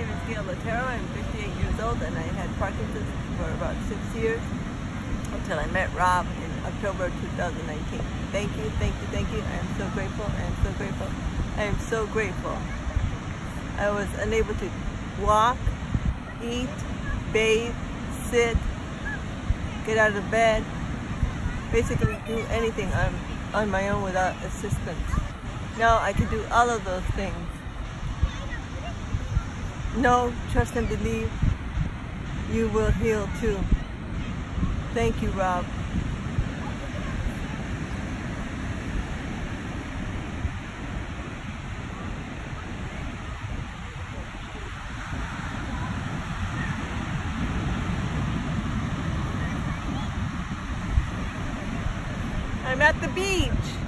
name is Gayle Lotero. I'm 58 years old and I had Parkinson's for about 6 years until I met Rob in October 2019. Thank you, thank you, thank you. I am so grateful, I am so grateful, I am so grateful. I was unable to walk, eat, bathe, sit, get out of bed, basically do anything on my own without assistance. Now I can do all of those things. Know, trust and believe, you will heal too. Thank you, Rob. I'm at the beach.